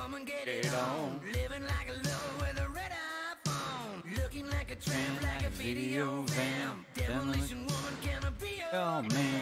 Come and get it on. Living like a lover with a red iPhone. Looking like a tramp, like a video fam. Demolition woman, can I be your man?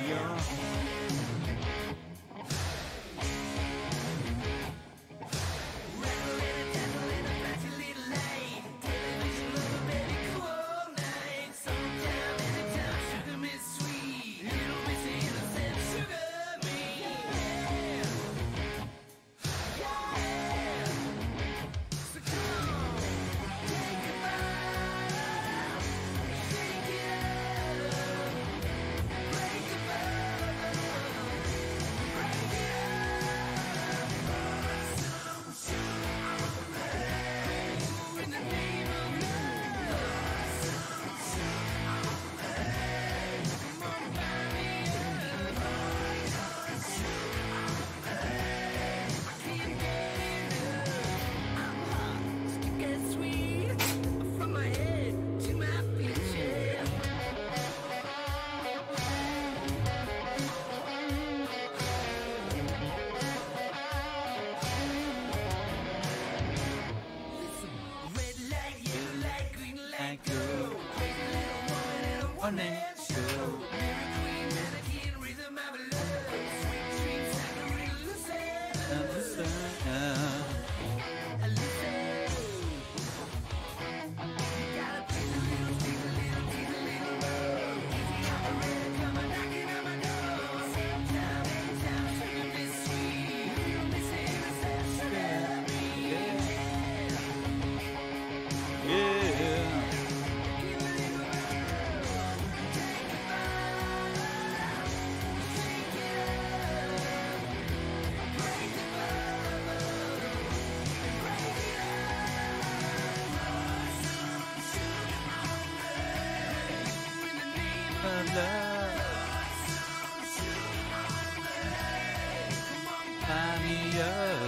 Yeah.